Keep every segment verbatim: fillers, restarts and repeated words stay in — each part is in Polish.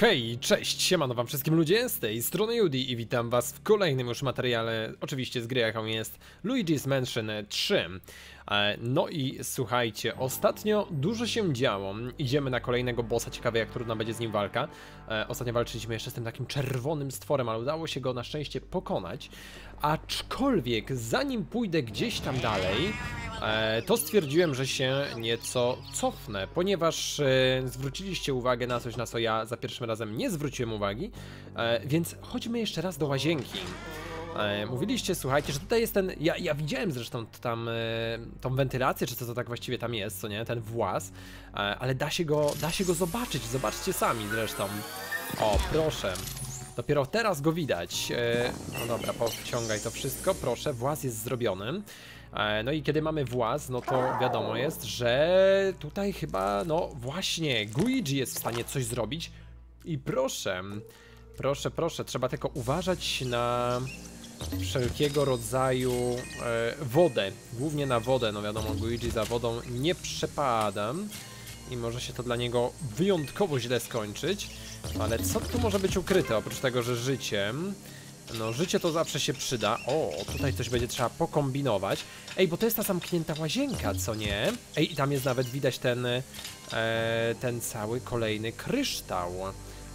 Hej, cześć, siemano wam wszystkim ludzie, z tej strony Judi i witam was w kolejnym już materiale, oczywiście z gry jaką jest Luigi's Mansion trzy. No i słuchajcie, ostatnio dużo się działo, idziemy na kolejnego bossa, ciekawe jak trudna będzie z nim walka. Ostatnio walczyliśmy jeszcze z tym takim czerwonym stworem, ale udało się go na szczęście pokonać. Aczkolwiek zanim pójdę gdzieś tam dalej, to stwierdziłem, że się nieco cofnę, ponieważ zwróciliście uwagę na coś, na co ja za pierwszym razem nie zwróciłem uwagi, więc chodźmy jeszcze raz do łazienki. Mówiliście, słuchajcie, że tutaj jest ten, ja, ja widziałem zresztą tam e, tą wentylację, czy co to tak właściwie tam jest, co nie, ten włas, e, ale da się go, da się go zobaczyć, zobaczcie sami zresztą. O, proszę, dopiero teraz go widać. E, no dobra, powciągaj to wszystko, proszę, włas jest zrobiony. E, no i kiedy mamy włas, no to wiadomo jest, że tutaj chyba, no właśnie, Luigi jest w stanie coś zrobić i proszę, proszę, proszę, trzeba tylko uważać na wszelkiego rodzaju e, wodę, głównie na wodę, no wiadomo, Luigi za wodą nie przepada i może się to dla niego wyjątkowo źle skończyć, ale co tu może być ukryte, oprócz tego, że życie, no życie to zawsze się przyda. O, tutaj coś będzie trzeba pokombinować, ej, bo to jest ta zamknięta łazienka, co nie, ej, i tam jest nawet widać ten, e, ten cały kolejny kryształ,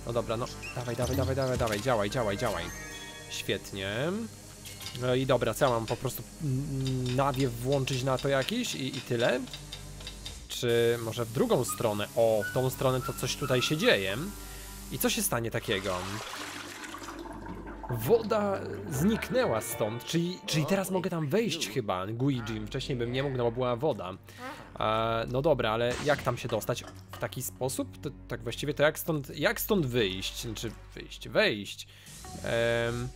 no dobra, no, dawaj, dawaj, dawaj, dawaj, dawaj, działaj, działaj, działaj. Świetnie. No i dobra, co ja mam po prostu nawiew włączyć na to jakiś i, i tyle? Czy może w drugą stronę? O, w tą stronę to coś tutaj się dzieje. I co się stanie takiego? Woda zniknęła stąd, czyli, czyli teraz mogę tam wejść chyba, Luigi. Wcześniej bym nie mógł, no bo była woda. E, no dobra, ale jak tam się dostać? W taki sposób? To, tak właściwie to jak stąd, jak stąd wyjść? Znaczy wyjść, wejść. Ehm,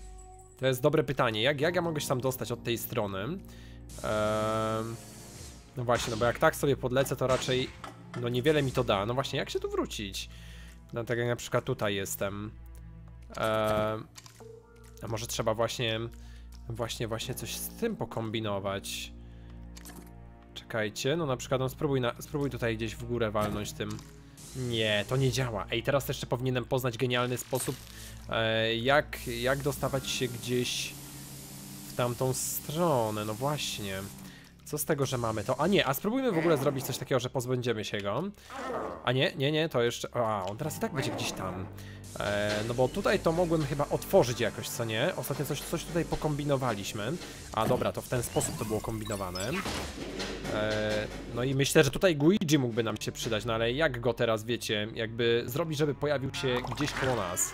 to jest dobre pytanie, jak, jak ja mogę się tam dostać od tej strony? Ehm, no właśnie, no bo jak tak sobie podlecę, to raczej no niewiele mi to da. No właśnie, jak się tu wrócić? No tak jak na przykład tutaj jestem. Ehm, a może trzeba właśnie właśnie właśnie coś z tym pokombinować. Czekajcie, no na przykład no spróbuj, na, spróbuj tutaj gdzieś w górę walnąć tym. Nie, to nie działa. Ej, teraz jeszcze powinienem poznać genialny sposób, e, jak, jak dostawać się gdzieś w tamtą stronę. No właśnie. Co z tego, że mamy to? A nie, a spróbujmy w ogóle zrobić coś takiego, że pozbędziemy się go. A nie, nie, nie, to jeszcze... A, on teraz i tak będzie gdzieś tam. E, no bo tutaj to mogłem chyba otworzyć jakoś, co nie? Ostatnio coś, coś tutaj pokombinowaliśmy. A dobra, to w ten sposób to było kombinowane. E, no i myślę, że tutaj Luigi mógłby nam się przydać, no ale jak go teraz, wiecie, jakby zrobić, żeby pojawił się gdzieś koło nas?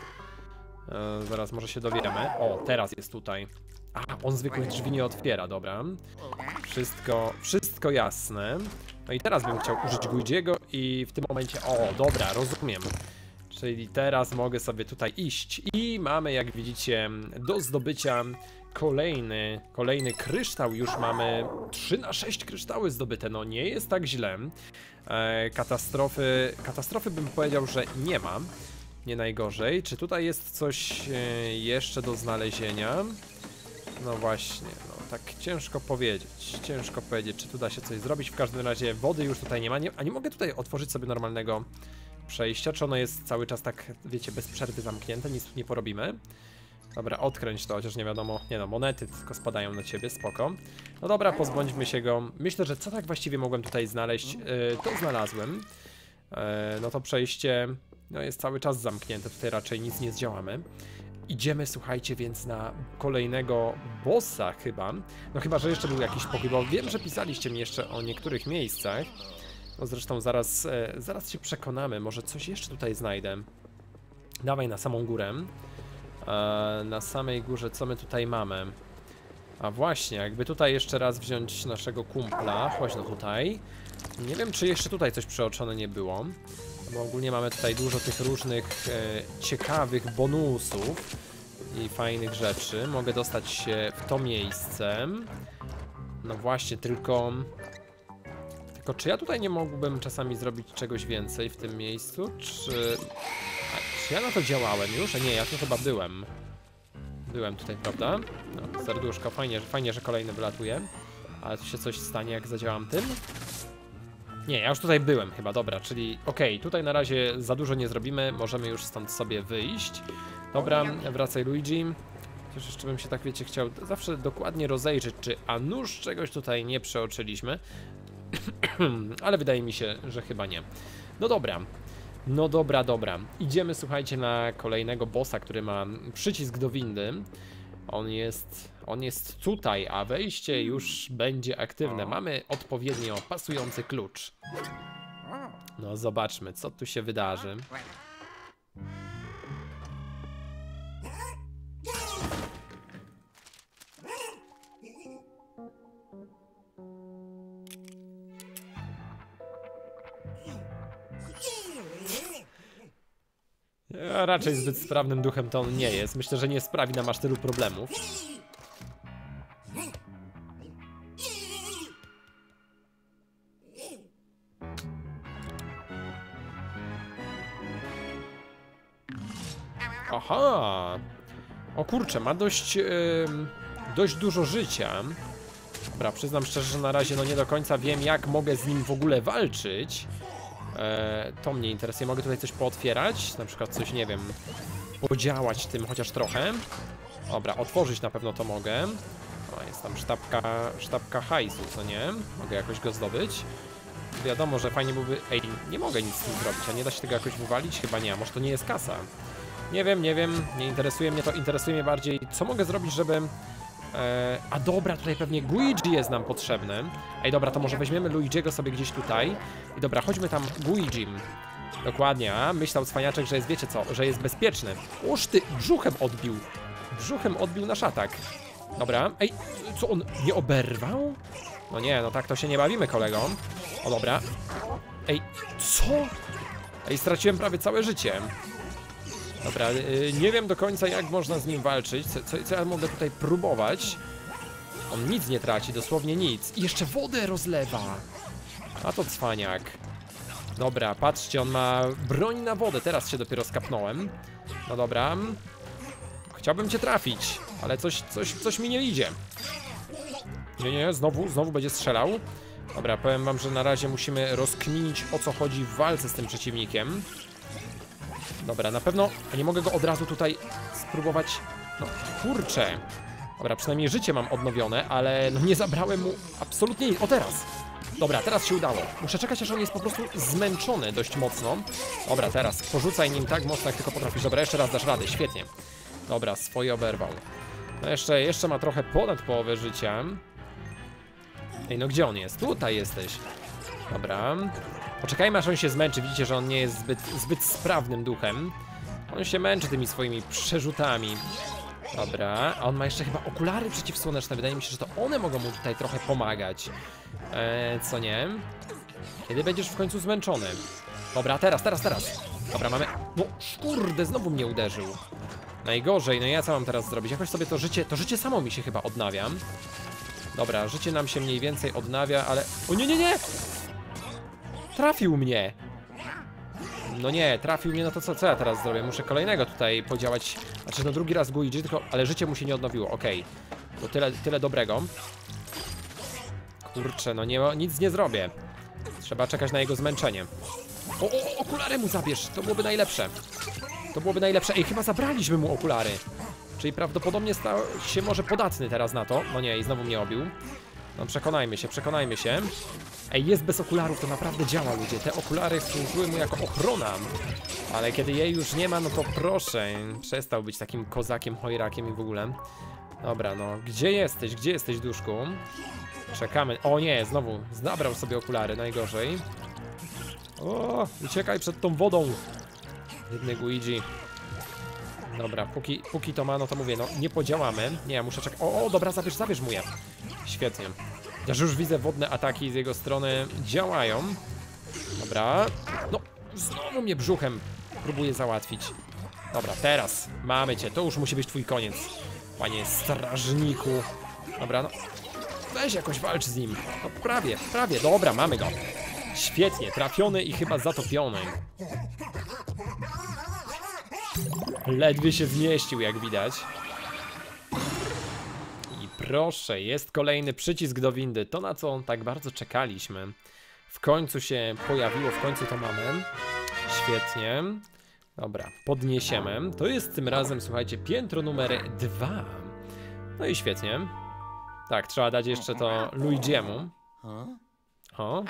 E, zaraz może się dowiemy. O, teraz jest tutaj. A, on zwykłych drzwi nie otwiera, dobra. Wszystko, wszystko jasne. No i teraz bym chciał użyć Luigiego i w tym momencie, o, dobra, rozumiem. Czyli teraz mogę sobie tutaj iść i mamy, jak widzicie, do zdobycia kolejny, kolejny kryształ. Już mamy trzy na sześć kryształy zdobyte, no nie jest tak źle. E, katastrofy, katastrofy bym powiedział, że nie ma. Nie najgorzej. Czy tutaj jest coś e, jeszcze do znalezienia? No właśnie, no tak ciężko powiedzieć, ciężko powiedzieć, czy tu da się coś zrobić. W każdym razie wody już tutaj nie ma, nie, a nie mogę tutaj otworzyć sobie normalnego przejścia, czy ono jest cały czas tak, wiecie, bez przerwy zamknięte, nic tu nie porobimy. Dobra, odkręć to, chociaż nie wiadomo, nie no, monety tylko spadają na ciebie, spoko. No dobra, pozbądźmy się go. Myślę, że co tak właściwie mogłem tutaj znaleźć, yy, to znalazłem. Yy, no to przejście, no jest cały czas zamknięte, tutaj raczej nic nie zdziałamy. Idziemy, słuchajcie, więc na kolejnego bossa chyba. No chyba, że jeszcze był jakiś pokój, bo wiem, że pisaliście mi jeszcze o niektórych miejscach. No zresztą zaraz, e, zaraz się przekonamy, może coś jeszcze tutaj znajdę. Dawaj na samą górę. E, na samej górze co my tutaj mamy? A właśnie, jakby tutaj jeszcze raz wziąć naszego kumpla, chodź no tutaj. Nie wiem, czy jeszcze tutaj coś przeoczone nie było. Bo ogólnie mamy tutaj dużo tych różnych e, ciekawych bonusów i fajnych rzeczy. Mogę dostać się w to miejsce. No właśnie, tylko... Tylko czy ja tutaj nie mógłbym czasami zrobić czegoś więcej w tym miejscu? Czy... A, czy ja na to działałem już? A nie, ja tu chyba byłem. Byłem tutaj, prawda? No, serduszko, fajnie, fajnie, że kolejny wylatuje. Ale tu się coś stanie, jak zadziałam tym? Nie, ja już tutaj byłem chyba, dobra, czyli okej, okay, tutaj na razie za dużo nie zrobimy, możemy już stąd sobie wyjść. Dobra, wracaj Luigi. Cóż, jeszcze bym się tak, wiecie, chciał zawsze dokładnie rozejrzeć, czy a nuż czegoś tutaj nie przeoczyliśmy. Ale wydaje mi się, że chyba nie. No dobra. No dobra, dobra. Idziemy, słuchajcie, na kolejnego bossa, który ma przycisk do windy. On jest, on jest tutaj, a wejście już będzie aktywne. Mamy odpowiednio pasujący klucz. No zobaczmy, co tu się wydarzy. A raczej zbyt sprawnym duchem to on nie jest. Myślę, że nie sprawi nam aż tylu problemów. Aha! O kurczę, ma dość, yy, dość dużo życia. Dobra, przyznam szczerze, że na razie no nie do końca wiem, jak mogę z nim w ogóle walczyć. To mnie interesuje. Mogę tutaj coś pootwierać? Na przykład coś, nie wiem, podziałać tym chociaż trochę. Dobra, otworzyć na pewno to mogę. O, jest tam sztabka, sztabka hajsu, co nie? Mogę jakoś go zdobyć. Wiadomo, że fajnie byłby... Ej, nie mogę nic z tym zrobić, a nie da się tego jakoś wywalić? Chyba nie, a może to nie jest kasa? Nie wiem, nie wiem, nie interesuje mnie to. Interesuje mnie bardziej, co mogę zrobić, żeby... A dobra, tutaj pewnie Luigi jest nam potrzebny. Ej, dobra, to może weźmiemy Luigi'ego sobie gdzieś tutaj. I dobra, chodźmy tam Luigi'm. Dokładnie, a? Myślał cwaniaczek, że jest, wiecie co, że jest bezpieczny. Uż ty, brzuchem odbił. Brzuchem odbił nasz atak. Dobra, ej, co on, nie oberwał? No nie, no tak to się nie bawimy, kolego. O dobra. Ej, co? Ej, straciłem prawie całe życie. Dobra, yy, nie wiem do końca, jak można z nim walczyć, co, co, co ja mogę tutaj próbować. On nic nie traci, dosłownie nic. I jeszcze wodę rozlewa. A to cwaniak. Dobra, patrzcie, on ma broń na wodę, teraz się dopiero skapnąłem. No dobra. Chciałbym cię trafić, ale coś, coś, coś mi nie idzie. Nie, nie, znowu, znowu będzie strzelał. Dobra, powiem wam, że na razie musimy rozkminić, o co chodzi w walce z tym przeciwnikiem. Dobra, na pewno nie mogę go od razu tutaj spróbować. No kurczę. Dobra, przynajmniej życie mam odnowione, ale no nie zabrałem mu absolutnie nic. O teraz! Dobra, teraz się udało. Muszę czekać, aż on jest po prostu zmęczony dość mocno. Dobra, teraz porzucaj nim tak mocno, jak tylko potrafisz. Dobra, jeszcze raz dasz radę, świetnie. Dobra, swoje oberwał. No jeszcze, jeszcze ma trochę ponad połowę życia. Ej, no gdzie on jest? Tutaj jesteś. Dobra. Poczekajmy, aż on się zmęczy. Widzicie, że on nie jest zbyt, zbyt sprawnym duchem. On się męczy tymi swoimi przerzutami. Dobra, a on ma jeszcze chyba okulary przeciwsłoneczne. Wydaje mi się, że to one mogą mu tutaj trochę pomagać. Eee, co nie? Kiedy będziesz w końcu zmęczony? Dobra, teraz, teraz, teraz. Dobra, mamy... No, kurde, znowu mnie uderzył. Najgorzej, no ja co mam teraz zrobić? Jakoś sobie to życie... To życie samo mi się chyba odnawia. Dobra, życie nam się mniej więcej odnawia, ale... O nie, nie, nie! Trafił mnie! No nie, trafił mnie, no to co, co ja teraz zrobię? Muszę kolejnego tutaj podziałać. Znaczy, no drugi raz Luigi, tylko... Ale życie mu się nie odnowiło, okej. Okay. No tyle, tyle dobrego. Kurczę, no nie, nic nie zrobię. Trzeba czekać na jego zmęczenie. O, o, okulary mu zabierz! To byłoby najlepsze. To byłoby najlepsze. Ej, chyba zabraliśmy mu okulary. Czyli prawdopodobnie stał się może podatny teraz na to. No nie, i znowu mnie obił. No przekonajmy się, przekonajmy się. Ej, jest bez okularów, to naprawdę działa, ludzie. Te okulary służyły mu jako ochrona. Ale kiedy jej już nie ma, no to proszę. Przestał być takim kozakiem, hojrakiem i w ogóle. Dobra, no. Gdzie jesteś? Gdzie jesteś, duszku? Czekamy. O nie, znowu. Zabrał sobie okulary, najgorzej. O, uciekaj przed tą wodą. Jedny Luigi. Dobra, póki, póki to ma, no to mówię, no nie podziałamy. Nie, ja muszę czekać. O, o, dobra, zabierz, zabierz mu je. Świetnie. Ja już widzę, wodne ataki z jego strony działają. Dobra. No, znowu mnie brzuchem próbuje załatwić. Dobra, teraz mamy cię. To już musi być twój koniec, panie strażniku. Dobra, no. Weź jakoś walcz z nim. No prawie, prawie. Dobra, mamy go. Świetnie, trafiony i chyba zatopiony. Ledwie się zmieścił, jak widać. Proszę, jest kolejny przycisk do windy. To, na co tak bardzo czekaliśmy. W końcu się pojawiło, w końcu to mamy. Świetnie. Dobra, podniesiemy. To jest tym razem, słuchajcie, piętro numer dwa. No i świetnie. Tak, trzeba dać jeszcze to Luigiemu. O.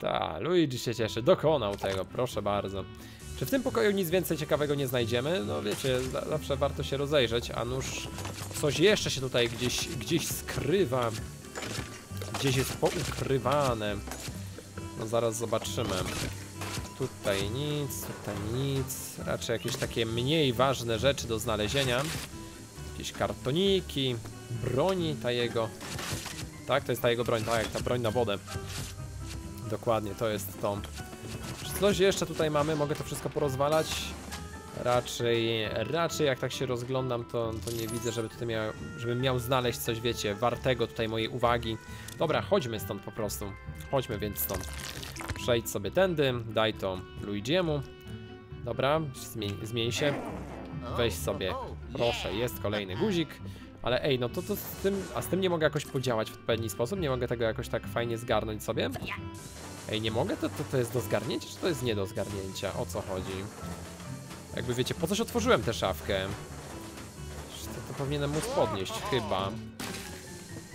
Ta, Luigi się cieszy, dokonał tego, proszę bardzo. Czy w tym pokoju nic więcej ciekawego nie znajdziemy? No wiecie, zawsze warto się rozejrzeć, a nuż coś jeszcze się tutaj gdzieś, gdzieś skrywa. Gdzieś jest poukrywane. No zaraz zobaczymy. Tutaj nic, tutaj nic. Raczej jakieś takie mniej ważne rzeczy do znalezienia. Jakieś kartoniki, broni ta jego. Tak, to jest ta jego broń, tak, ta broń na wodę. Dokładnie, to jest to. Czy coś jeszcze tutaj mamy? Mogę to wszystko porozwalać? Raczej, raczej jak tak się rozglądam, to, to nie widzę, żeby tutaj miał, żebym miał znaleźć coś, wiecie, wartego tutaj mojej uwagi. Dobra, chodźmy stąd po prostu. Chodźmy więc stąd. Przejdź sobie tędy, daj to Luigiemu. Dobra, zmień, zmień się. Weź sobie, proszę, jest kolejny guzik. Ale ej, no to, to z tym, a z tym nie mogę jakoś podziałać w odpowiedni sposób? Nie mogę tego jakoś tak fajnie zgarnąć sobie? Ej, nie mogę? To, to, to jest do zgarnięcia, czy to jest nie do zgarnięcia? O co chodzi? Jakby wiecie, po coś otworzyłem tę szafkę. To, to powinienem móc podnieść, chyba.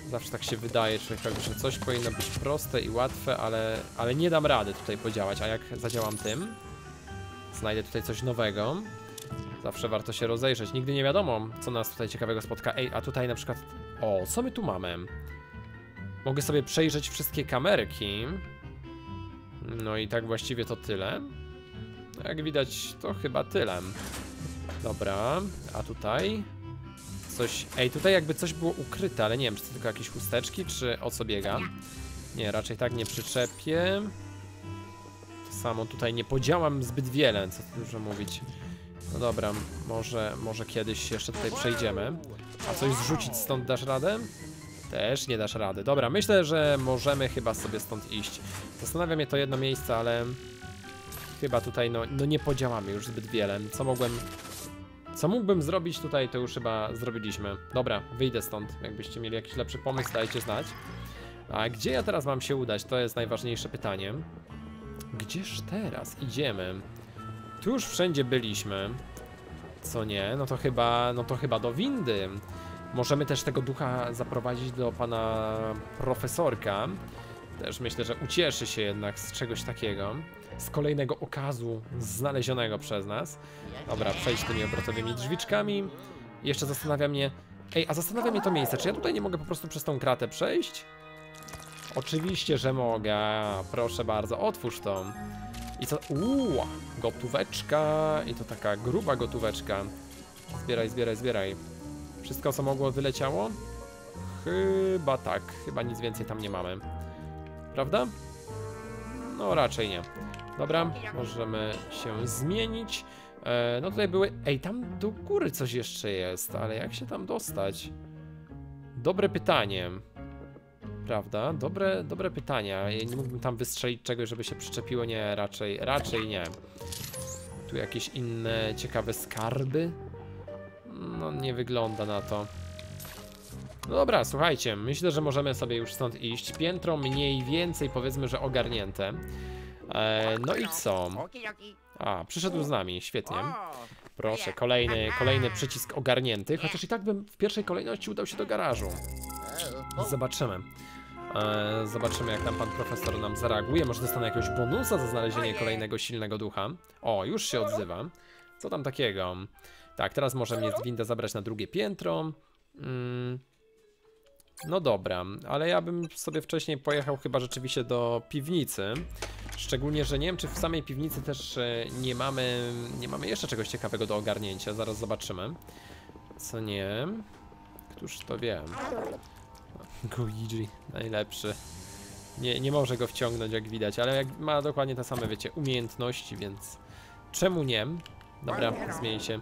Zawsze tak się wydaje, człowiekowi, że coś powinno być proste i łatwe, ale, ale nie dam rady tutaj podziałać. A jak zadziałam tym, znajdę tutaj coś nowego. Zawsze warto się rozejrzeć. Nigdy nie wiadomo, co nas tutaj ciekawego spotka. Ej, a tutaj na przykład... O, co my tu mamy? Mogę sobie przejrzeć wszystkie kamerki. No i tak właściwie to tyle. Jak widać, to chyba tyle. Dobra, a tutaj... Coś... Ej, tutaj jakby coś było ukryte, ale nie wiem, czy to tylko jakieś chusteczki, czy o co biega. Nie, raczej tak nie przyczepię. To samo tutaj nie podziałam zbyt wiele, co tu dużo mówić. No dobra, może, może kiedyś jeszcze tutaj przejdziemy. A coś zrzucić stąd dasz radę? Też nie dasz rady. Dobra, myślę, że możemy chyba sobie stąd iść. Zastanawia mnie to jedno miejsce, ale chyba tutaj no, no nie podziałamy już zbyt wiele. Co mogłem... Co mógłbym zrobić tutaj, to już chyba zrobiliśmy. Dobra, wyjdę stąd. Jakbyście mieli jakiś lepszy pomysł, dajcie znać. A gdzie ja teraz mam się udać? To jest najważniejsze pytanie. Gdzież teraz idziemy? Tu już wszędzie byliśmy. Co nie? No to chyba, no to chyba do windy. Możemy też tego ducha zaprowadzić do pana profesorka. Też myślę, że ucieszy się jednak z czegoś takiego. Z kolejnego okazu znalezionego przez nas. Dobra, przejdź tymi obrotowymi drzwiczkami. Jeszcze zastanawia mnie... Ej, a zastanawia mnie to miejsce. Czy ja tutaj nie mogę po prostu przez tą kratę przejść? Oczywiście, że mogę. Proszę bardzo, otwórz to. I co? Uuu, gotóweczka. I to taka gruba gotóweczka. Zbieraj, zbieraj, zbieraj. Wszystko, co mogło, wyleciało? Chyba tak. Chyba nic więcej tam nie mamy. Prawda? No raczej nie. Dobra, możemy się zmienić. E, no tutaj były... Ej, tam do góry coś jeszcze jest, ale jak się tam dostać? Dobre pytanie. Prawda? Dobre, dobre pytania. Ja nie mógłbym tam wystrzelić czegoś, żeby się przyczepiło. Nie, raczej, raczej nie. Tu jakieś inne ciekawe skarby? No nie wygląda na to. No dobra, słuchajcie, myślę, że możemy sobie już stąd iść. Piętro mniej więcej, powiedzmy, że ogarnięte. E, no i co? A, przyszedł z nami, świetnie. Proszę, kolejny, kolejny przycisk ogarnięty. Chociaż i tak bym w pierwszej kolejności udał się do garażu. Zobaczymy. E, zobaczymy, jak tam pan profesor nam zareaguje. Może dostanę jakiegoś bonusa za znalezienie kolejnego silnego ducha. O, już się odzywa. Co tam takiego? Tak, teraz może mnie z winda zabrać na drugie piętro. Mm. No dobra, ale ja bym sobie wcześniej pojechał chyba rzeczywiście do piwnicy. Szczególnie, że nie wiem, czy w samej piwnicy też nie mamy, nie mamy jeszcze czegoś ciekawego do ogarnięcia. Zaraz zobaczymy. Co nie? Któż to wie? Luigi, najlepszy. Nie, nie może go wciągnąć, jak widać, ale jak ma dokładnie te same, wiecie, umiejętności, więc czemu nie? Dobra, zmień się.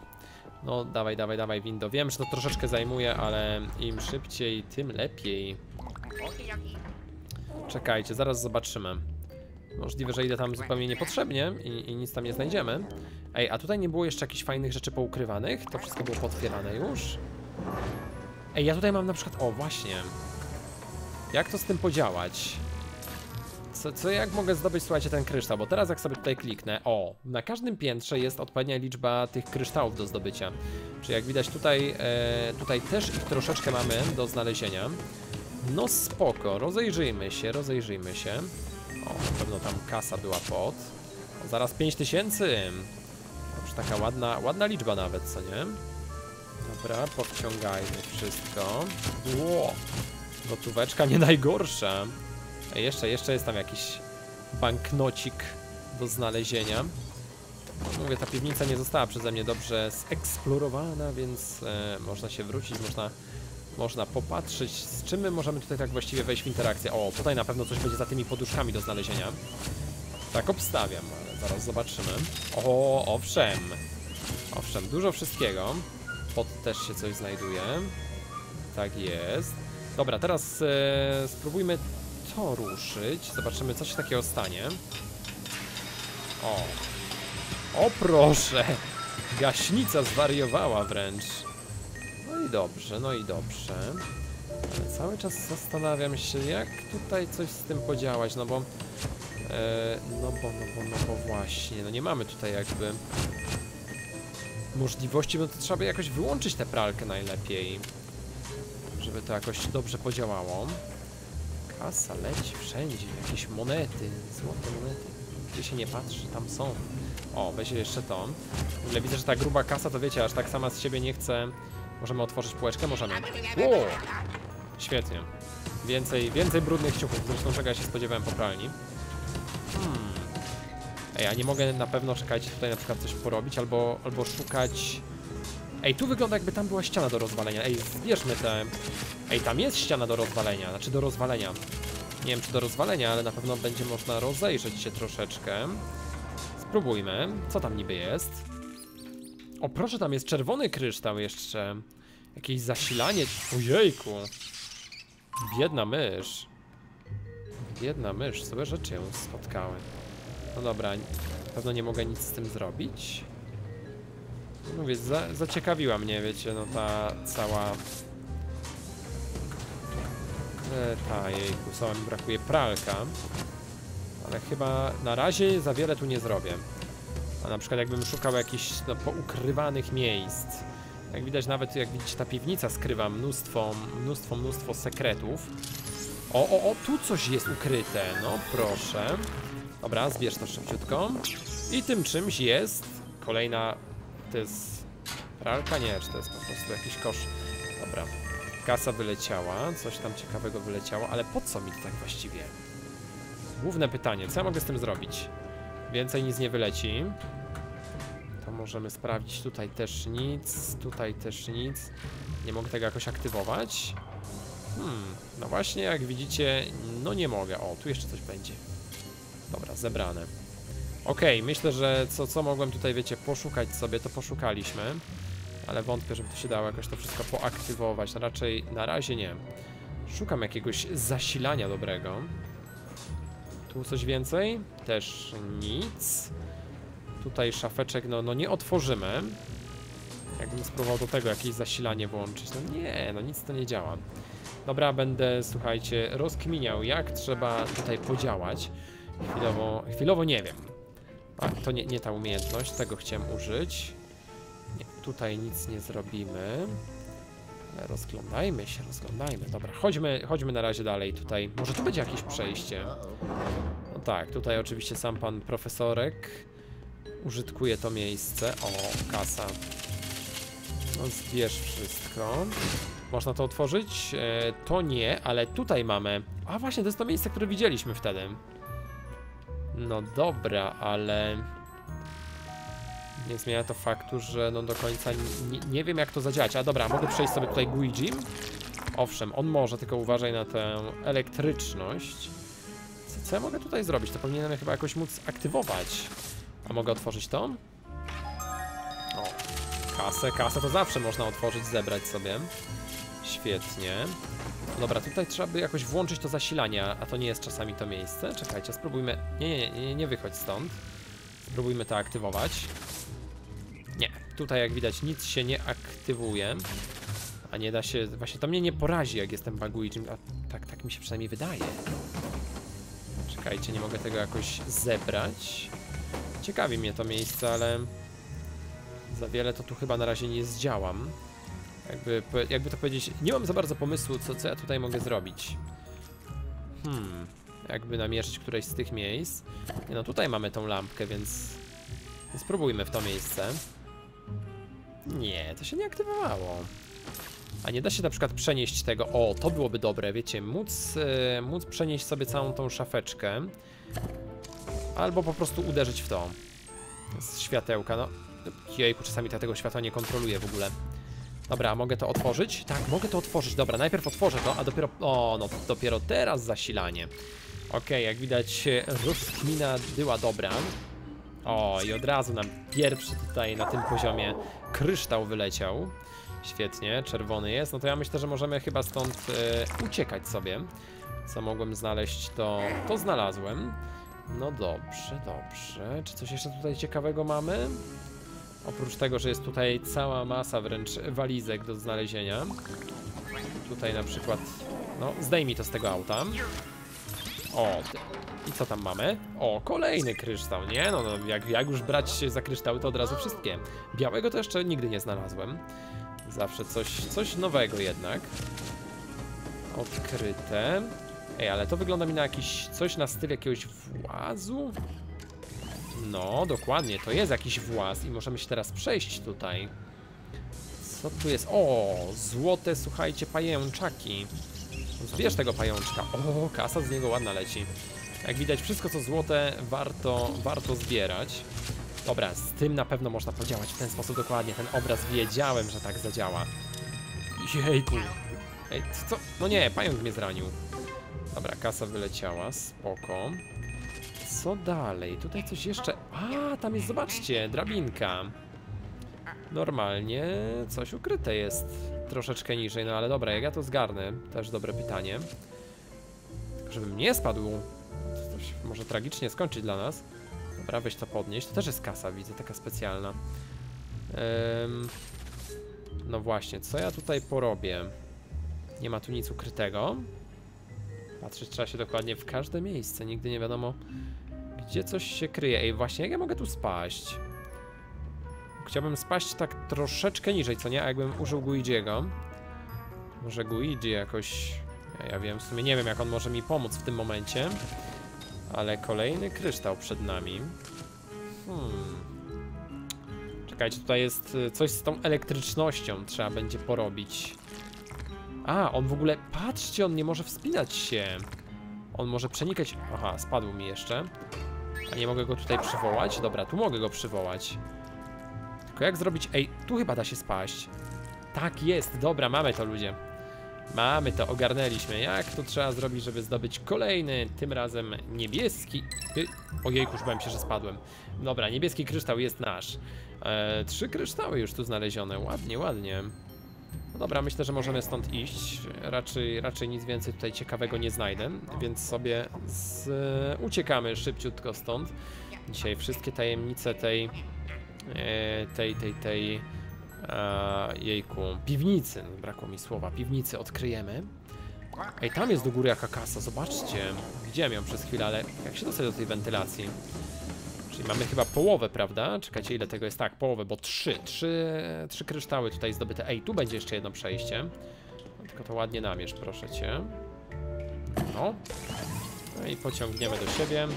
No dawaj, dawaj, dawaj, window. Wiem, że to troszeczkę zajmuje, ale im szybciej, tym lepiej. Czekajcie, zaraz zobaczymy. Możliwe, że idę tam zupełnie niepotrzebnie i, i nic tam nie znajdziemy. Ej, a tutaj nie było jeszcze jakichś fajnych rzeczy poukrywanych? To wszystko było potwierane już. Ej, ja tutaj mam na przykład... O, właśnie. Jak to z tym podziałać? Co, co jak mogę zdobyć, słuchajcie, ten kryształ? Bo teraz jak sobie tutaj kliknę, o, na każdym piętrze jest odpowiednia liczba tych kryształów do zdobycia. Czyli jak widać tutaj, e, tutaj też ich troszeczkę mamy do znalezienia. No spoko, rozejrzyjmy się, rozejrzyjmy się. O, na pewno tam kasa była pod. O, zaraz pięć tysięcy. Już taka ładna, ładna liczba nawet, co nie? Dobra, powciągajmy wszystko. Ło, gotóweczka nie najgorsza. A jeszcze, jeszcze jest tam jakiś banknocik do znalezienia. Mówię, ta piwnica nie została przeze mnie dobrze zeksplorowana, więc e, można się wrócić, można, można popatrzeć, z czym my możemy tutaj tak właściwie wejść w interakcję. O, tutaj na pewno coś będzie za tymi poduszkami do znalezienia. Tak obstawiam, ale zaraz zobaczymy. O, owszem. Owszem, dużo wszystkiego. Pod też się coś znajduje. Tak jest. Dobra, teraz e, spróbujmy to ruszyć. Zobaczymy, co się takiego stanie. O. O proszę! Gaśnica zwariowała wręcz. No i dobrze, no i dobrze. Ale cały czas zastanawiam się, jak tutaj coś z tym podziałać, no bo... E, no bo, no bo, no bo właśnie. No nie mamy tutaj jakby... możliwości, bo to trzeba by jakoś wyłączyć tę pralkę najlepiej. Żeby to jakoś dobrze podziałało. Kasa leci wszędzie, jakieś monety, złote monety, gdzie się nie patrzy, tam są. O, weź jeszcze to. W ogóle widzę, że ta gruba kasa, to wiecie, aż tak sama z siebie nie chce. Możemy otworzyć półeczkę? Możemy. Wow! Świetnie. Więcej, więcej brudnych ciuchów, zresztą czego ja się spodziewałem po pralni. Hmm. Ej, a nie mogę na pewno, czekajcie, tutaj na przykład coś porobić, albo, albo szukać... Ej, tu wygląda, jakby tam była ściana do rozwalenia. Ej, zbierzmy te... Ej, tam jest ściana do rozwalenia, znaczy do rozwalenia. Nie wiem, czy do rozwalenia, ale na pewno będzie można rozejrzeć się troszeczkę. Spróbujmy, co tam niby jest. O proszę, tam jest czerwony kryształ jeszcze. Jakieś zasilanie... Ojejku. Biedna mysz. Biedna mysz, sobie rzeczy ją spotkały. No dobra, na pewno nie mogę nic z tym zrobić. Mówię, za, zaciekawiła mnie, wiecie, no ta cała... E, ta, jejku, sama mi brakuje pralka. Ale chyba na razie za wiele tu nie zrobię. A na przykład jakbym szukał jakichś, no, poukrywanych miejsc. Jak widać, nawet jak widzicie, ta piwnica skrywa mnóstwo, mnóstwo, mnóstwo sekretów. O, o, o, tu coś jest ukryte, no proszę. Dobra, zbierz to szybciutko. I tym czymś jest kolejna... To jest pralka? Nie, czy to jest po prostu jakiś kosz? Dobra. Kasa wyleciała, coś tam ciekawego wyleciało, ale po co mi to tak właściwie? Główne pytanie, co ja mogę z tym zrobić? Więcej nic nie wyleci. To możemy sprawdzić, tutaj też nic, tutaj też nic. Nie mogę tego jakoś aktywować. Hmm, no właśnie, jak widzicie, no nie mogę. O, tu jeszcze coś będzie. Dobra, zebrane. Okej, okay, myślę, że co, co mogłem tutaj, wiecie, poszukać sobie, to poszukaliśmy. Ale wątpię, żeby to się dało jakoś to wszystko poaktywować. No raczej na razie nie. Szukam jakiegoś zasilania dobrego. Tu coś więcej? Też nic. Tutaj szafeczek, no, no nie otworzymy. Jakbym spróbował do tego jakieś zasilanie włączyć. No nie, no nic to nie działa. Dobra, będę, słuchajcie, rozkminiał, jak trzeba tutaj podziałać. Chwilowo, chwilowo nie wiem. A, to nie, nie ta umiejętność, tego chciałem użyć. Nie, tutaj nic nie zrobimy. Ale rozglądajmy się, rozglądajmy. Dobra, chodźmy, chodźmy na razie dalej tutaj. Może tu będzie jakieś przejście. No tak, tutaj oczywiście sam pan profesorek użytkuje to miejsce. O, kasa. No zbierz wszystko. Można to otworzyć? E, to nie, ale tutaj mamy. A właśnie, to jest to miejsce, które widzieliśmy wtedy. No dobra, ale nie zmienia to faktu, że no do końca nie, nie wiem, jak to zadziałać. A dobra, mogę przejść sobie tutaj Luigi. Owszem, on może, tylko uważaj na tę elektryczność. Co, co ja mogę tutaj zrobić? To powinienem chyba jakoś móc aktywować. A mogę otworzyć to? O, kasę, kasę to zawsze można otworzyć, zebrać sobie. Świetnie. Dobra, tutaj trzeba by jakoś włączyć to zasilanie, a to nie jest czasami to miejsce. Czekajcie, spróbujmy... Nie, nie, nie, nie wychodź stąd. Spróbujmy to aktywować. Nie, tutaj jak widać nic się nie aktywuje. A nie da się... Właśnie to mnie nie porazi, jak jestem Luigi. A tak, tak mi się przynajmniej wydaje. Czekajcie, nie mogę tego jakoś zebrać. Ciekawi mnie to miejsce, ale za wiele to tu chyba na razie nie zdziałam. Jakby, jakby to powiedzieć, nie mam za bardzo pomysłu, co, co ja tutaj mogę zrobić. Hmm, jakby namierzyć któreś z tych miejsc. No tutaj mamy tą lampkę, więc spróbujmy w to miejsce. Nie, to się nie aktywowało. A nie da się na przykład przenieść tego. O, to byłoby dobre, wiecie, móc, yy, móc przenieść sobie całą tą szafeczkę. Albo po prostu uderzyć w to. Z światełka, no. Jejku, czasami ja tego światła nie kontroluję w ogóle. Dobra, mogę to otworzyć? Tak, mogę to otworzyć. Dobra, najpierw otworzę to, a dopiero... O, no, dopiero teraz zasilanie. Okej, okay, jak widać, rozkmina była dobra. O, i od razu nam pierwszy tutaj na tym poziomie kryształ wyleciał. Świetnie, czerwony jest. No to ja myślę, że możemy chyba stąd yy, uciekać sobie. Co mogłem znaleźć, to, to znalazłem. No dobrze, dobrze. Czy coś jeszcze tutaj ciekawego mamy? Oprócz tego, że jest tutaj cała masa wręcz walizek do znalezienia. Tutaj na przykład... No, zdejmij to z tego auta. O, i co tam mamy? O, kolejny kryształ, nie? No, no jak, jak już brać się za kryształy, to od razu wszystkie. Białego to jeszcze nigdy nie znalazłem. Zawsze coś, coś nowego jednak. Odkryte. Ej, ale to wygląda mi na jakiś... coś na styl jakiegoś włazu? No, dokładnie, to jest jakiś właz i możemy się teraz przejść tutaj. Co tu jest? O, złote, słuchajcie, pajęczaki. Zbierz tego pajączka. O, kasa z niego ładna leci. Jak widać, wszystko co złote warto, warto zbierać. Dobra, z tym na pewno można podziałać w ten sposób dokładnie. Ten obraz wiedziałem, że tak zadziała. Jejku. Ej, co? No nie, pająk mnie zranił. Dobra, kasa wyleciała, spoko. Co dalej? Tutaj coś jeszcze... A, tam jest, zobaczcie, drabinka. Normalnie coś ukryte jest troszeczkę niżej, no ale dobra, jak ja to zgarnę? Też dobre pytanie. Tylko żebym nie spadł. To się może tragicznie skończyć dla nas. Dobra, weź to podnieść. To też jest kasa, widzę, taka specjalna. Ym... No właśnie, co ja tutaj porobię? Nie ma tu nic ukrytego. Patrzeć trzeba się dokładnie w każde miejsce, nigdy nie wiadomo, gdzie coś się kryje. Ej, właśnie, jak ja mogę tu spaść? Chciałbym spaść tak troszeczkę niżej, co nie? A jakbym użył Guigiego. Może Guigi jakoś... Ja, ja wiem, w sumie nie wiem, jak on może mi pomóc w tym momencie. Ale kolejny kryształ przed nami. Hmm. Czekajcie, tutaj jest coś z tą elektrycznością, trzeba będzie porobić. A, on w ogóle, patrzcie, on nie może wspinać się. On może przenikać. Aha, spadł mi jeszcze. A nie mogę go tutaj przywołać? Dobra, tu mogę go przywołać. Tylko jak zrobić, ej, tu chyba da się spaść. Tak jest, dobra, mamy to, ludzie. Mamy to, ogarnęliśmy. Jak to trzeba zrobić, żeby zdobyć kolejny, tym razem niebieski. Ojejku, już bałem się, że spadłem. Dobra, niebieski kryształ jest nasz. eee, Trzy kryształy już tu znalezione, ładnie, ładnie. Dobra, myślę, że możemy stąd iść. Raczej, raczej nic więcej tutaj ciekawego nie znajdę, więc sobie z... uciekamy szybciutko stąd. Dzisiaj wszystkie tajemnice tej... tej, tej, tej... A, jejku, piwnicy, brakło mi słowa, piwnicy odkryjemy. Ej, tam jest do góry jaka kasa, zobaczcie. Widziałem ją przez chwilę, ale jak się dostać do tej wentylacji? Czyli mamy chyba połowę, prawda? Czekajcie, ile tego jest? Tak, połowę, bo trzy, trzy, trzy kryształy tutaj zdobyte. Ej, tu będzie jeszcze jedno przejście. Tylko to ładnie namierz, proszę cię. No. No i pociągniemy do siebie.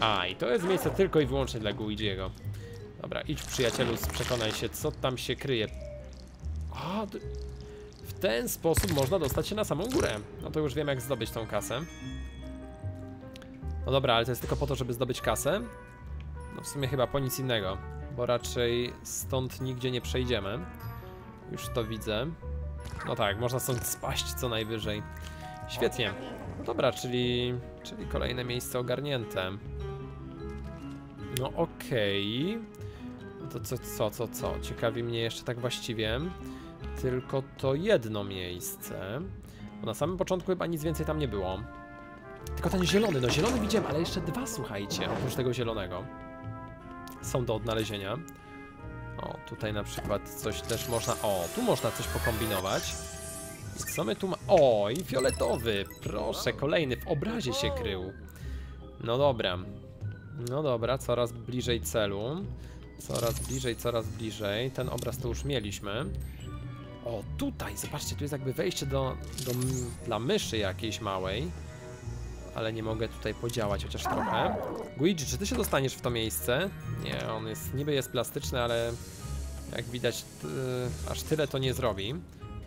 A, i to jest miejsce tylko i wyłącznie dla Guigiego. Dobra, idź przyjacielu, przekonaj się, co tam się kryje. A, w ten sposób można dostać się na samą górę. No to już wiem, jak zdobyć tą kasę. No dobra, ale to jest tylko po to, żeby zdobyć kasę. No w sumie chyba po nic innego, bo raczej stąd nigdzie nie przejdziemy. Już to widzę. No tak, można stąd spaść co najwyżej. Świetnie. No dobra, czyli, czyli kolejne miejsce ogarnięte. No okej. Okay. No to co, co, co, co? Ciekawi mnie jeszcze tak właściwie tylko to jedno miejsce. Bo na samym początku chyba nic więcej tam nie było. Tylko ten zielony, no zielony widziałem, ale jeszcze dwa, słuchajcie, oprócz tego zielonego. Są do odnalezienia. O, tutaj na przykład coś też można... O, tu można coś pokombinować. Co my tu ma... O, i fioletowy! Proszę, kolejny w obrazie się krył. No dobra. No dobra, coraz bliżej celu. Coraz bliżej, coraz bliżej. Ten obraz to już mieliśmy. O, tutaj, zobaczcie, tu jest jakby wejście do, do dla myszy jakiejś małej. Ale nie mogę tutaj podziałać chociaż trochę. Luigi, czy ty się dostaniesz w to miejsce? Nie, on jest, niby jest plastyczny, ale jak widać ty, aż tyle to nie zrobi.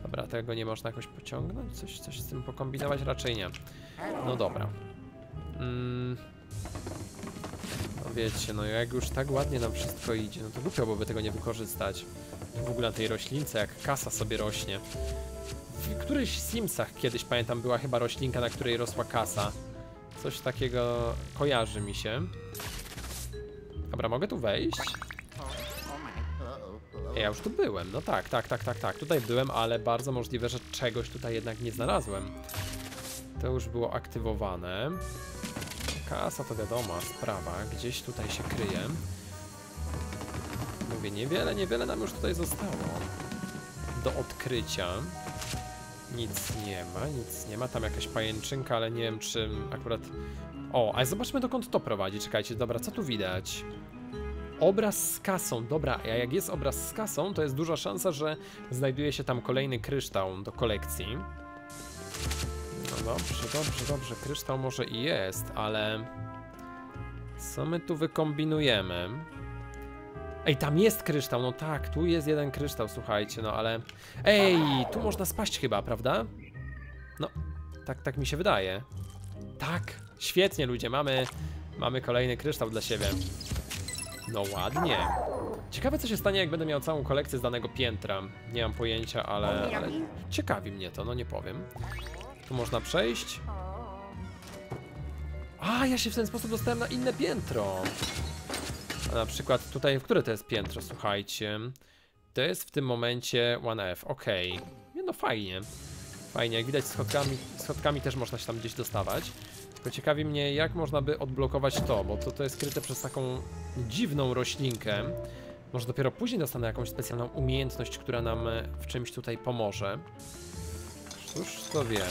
Dobra, tego nie można jakoś pociągnąć? Coś, coś z tym pokombinować? Raczej nie. No dobra. Mm. No wiecie, no jak już tak ładnie nam wszystko idzie, no to głupio byłoby tego nie wykorzystać. W ogóle na tej roślince, jak kasa sobie rośnie. W któryś Simsach kiedyś, pamiętam, była chyba roślinka, na której rosła kasa. Coś takiego kojarzy mi się. Dobra, mogę tu wejść? Ja już tu byłem, no tak, tak, tak, tak, tak. Tutaj byłem, ale bardzo możliwe, że czegoś tutaj jednak nie znalazłem. To już było aktywowane. Kasa to wiadoma sprawa, gdzieś tutaj się kryje. Mówię, niewiele, niewiele nam już tutaj zostało do odkrycia. Nic nie ma, nic nie ma. Tam jakaś pajęczynka, ale nie wiem czym akurat... O, ale zobaczmy dokąd to prowadzi. Czekajcie, dobra, co tu widać? Obraz z kasą. Dobra, a jak jest obraz z kasą, to jest duża szansa, że znajduje się tam kolejny kryształ do kolekcji. No dobrze, dobrze, dobrze. Kryształ może i jest, ale... Co my tu wykombinujemy? Ej, tam jest kryształ, no tak, tu jest jeden kryształ, słuchajcie, no ale... Ej, tu można spaść chyba, prawda? No, tak, tak mi się wydaje. Tak, świetnie ludzie, mamy, mamy kolejny kryształ dla siebie. No ładnie. Ciekawe co się stanie, jak będę miał całą kolekcję z danego piętra. Nie mam pojęcia, ale, ale ciekawi mnie to, no nie powiem. Tu można przejść. A, ja się w ten sposób dostałem na inne piętro. Na przykład tutaj, w które to jest piętro, słuchajcie. To jest w tym momencie jeden F, okej. Okay. No fajnie. Fajnie, jak widać schodkami, schodkami też można się tam gdzieś dostawać. Tylko ciekawi mnie, jak można by odblokować to, bo to, to jest kryte przez taką dziwną roślinkę. Może dopiero później dostanę jakąś specjalną umiejętność, która nam w czymś tutaj pomoże. Cóż to wiem.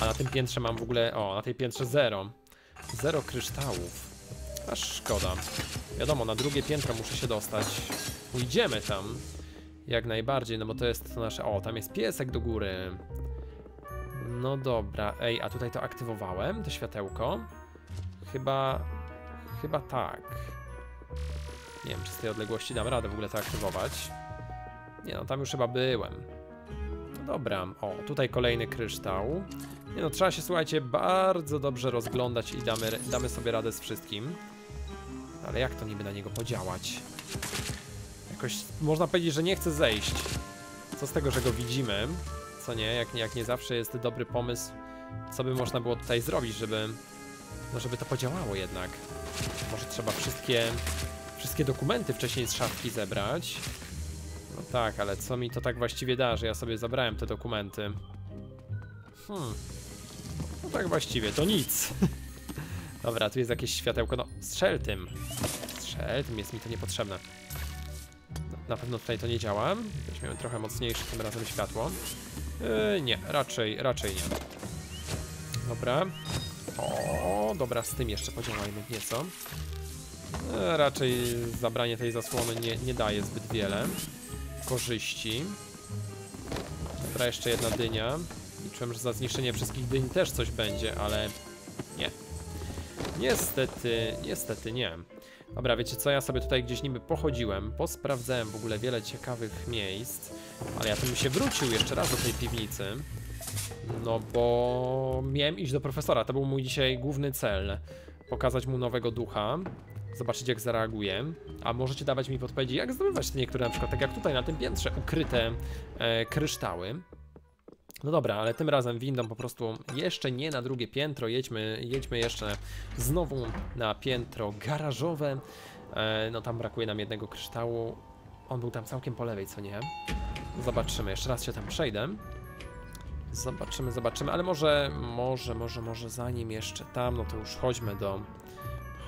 A na tym piętrze mam w ogóle, o, na tej piętrze zero. Zero kryształów. A szkoda. Wiadomo, na drugie piętro muszę się dostać. Pójdziemy tam. Jak najbardziej, no bo to jest to nasze... O, tam jest piesek do góry. No dobra. Ej, a tutaj to aktywowałem, to światełko? Chyba... Chyba tak. Nie wiem, czy z tej odległości dam radę w ogóle to aktywować. Nie no, tam już chyba byłem. No dobra. O, tutaj kolejny kryształ. Nie no, trzeba się, słuchajcie, bardzo dobrze rozglądać i damy, damy sobie radę z wszystkim. Ale jak to niby na niego podziałać? Jakoś można powiedzieć, że nie chce zejść. Co z tego, że go widzimy? Co nie? Jak, jak nie zawsze jest dobry pomysł, co by można było tutaj zrobić, żeby, no żeby to podziałało jednak. Może trzeba wszystkie, wszystkie dokumenty wcześniej z szafki zebrać. No tak, ale co mi to tak właściwie da, że ja sobie zabrałem te dokumenty? Hmm. No tak właściwie, to nic. Dobra, tu jest jakieś światełko. No, strzel tym. Strzel tym, jest mi to niepotrzebne. Na pewno tutaj to nie działa. Weźmiemy trochę mocniejsze tym razem światło. Yy, nie, raczej, raczej nie. Dobra. O, dobra, z tym jeszcze podziałajmy nieco. Yy, raczej zabranie tej zasłony nie, nie daje zbyt wiele korzyści. Dobra, jeszcze jedna dynia. Liczyłem, że za zniszczenie wszystkich dyń też coś będzie, ale nie. Niestety, niestety nie. Dobra, wiecie co, ja sobie tutaj gdzieś niby pochodziłem, posprawdzałem w ogóle wiele ciekawych miejsc, ale ja bym się wrócił jeszcze raz do tej piwnicy, no bo miałem iść do profesora, to był mój dzisiaj główny cel. Pokazać mu nowego ducha, zobaczyć jak zareaguje, a możecie dawać mi podpowiedzi, jak zdobywać te niektóre, na przykład tak jak tutaj na tym piętrze, ukryte e, kryształy. No dobra, ale tym razem windą po prostu jeszcze nie na drugie piętro, jedźmy, jedźmy jeszcze znowu na piętro garażowe. E, no tam brakuje nam jednego kryształu, on był tam całkiem po lewej, co nie? Zobaczymy, jeszcze raz się tam przejdę. Zobaczymy, zobaczymy, ale może, może, może, może zanim jeszcze tam, no to już chodźmy do...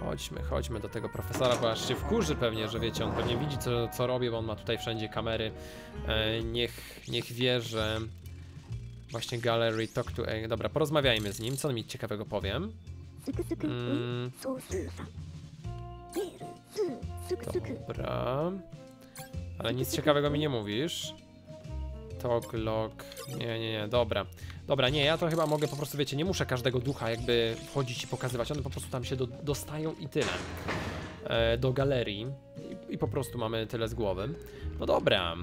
Chodźmy, chodźmy do tego profesora, bo aż się wkurzy pewnie, że wiecie, on pewnie widzi co, co robię, bo on ma tutaj wszędzie kamery. E, niech, niech wie, że... Właśnie gallery, talk to... Dobra, porozmawiajmy z nim, co mi ciekawego powiem. Mm. Dobra. Ale nic ciekawego mi nie mówisz. Toglok. Nie, nie, nie, dobra. Dobra, nie, ja to chyba mogę po prostu, wiecie, nie muszę każdego ducha jakby wchodzić i pokazywać. One po prostu tam się do, dostają i tyle. E, do galerii. I, I po prostu mamy tyle z głowy. No dobra.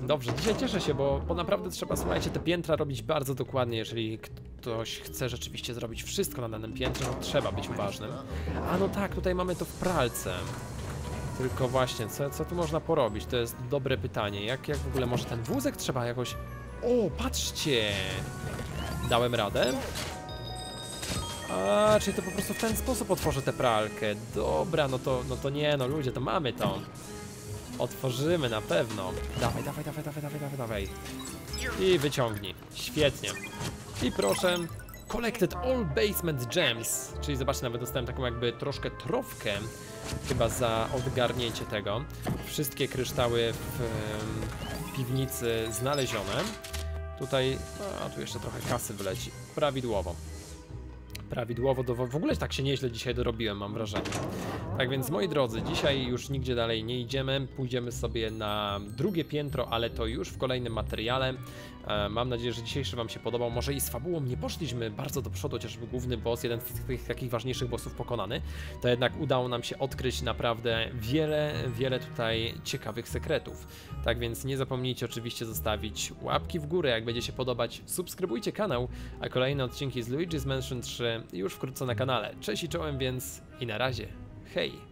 Dobrze, dzisiaj cieszę się, bo, bo naprawdę trzeba, słuchajcie, te piętra robić bardzo dokładnie. Jeżeli ktoś chce rzeczywiście zrobić wszystko na danym piętrze, to trzeba być uważnym. A no tak, tutaj mamy to w pralce. Tylko właśnie, co, co tu można porobić? To jest dobre pytanie. Jak, jak w ogóle może ten wózek trzeba jakoś... O, patrzcie! Dałem radę. A, czyli to po prostu w ten sposób otworzę tę pralkę. Dobra, no to, no to nie, no ludzie, to mamy to. Otworzymy na pewno. Dawaj, dawaj, dawaj, dawaj, dawaj, dawaj, dawaj. I wyciągnij. Świetnie. I proszę, collected all basement gems. Czyli zobaczcie, nawet dostałem taką jakby troszkę trofkę chyba za odgarnięcie tego. Wszystkie kryształy w um, piwnicy znalezione. Tutaj, a tu jeszcze trochę kasy wleci. Prawidłowo. Prawidłowo, do... w ogóle tak się nieźle dzisiaj dorobiłem, mam wrażenie. Tak więc, moi drodzy, dzisiaj już nigdzie dalej nie idziemy. Pójdziemy sobie na drugie piętro, ale to już w kolejnym materiale. E, mam nadzieję, że dzisiejszy wam się podobał. Może i z fabułą nie poszliśmy bardzo do przodu, chociażby główny boss, jeden z tych takich ważniejszych bossów pokonany. To jednak udało nam się odkryć naprawdę wiele, wiele tutaj ciekawych sekretów. Tak więc nie zapomnijcie oczywiście zostawić łapki w górę, jak będzie się podobać. Subskrybujcie kanał, a kolejne odcinki z Luigi's Mansion trzy już wkrótce na kanale. Cześć i czołem więc i na razie. Hej!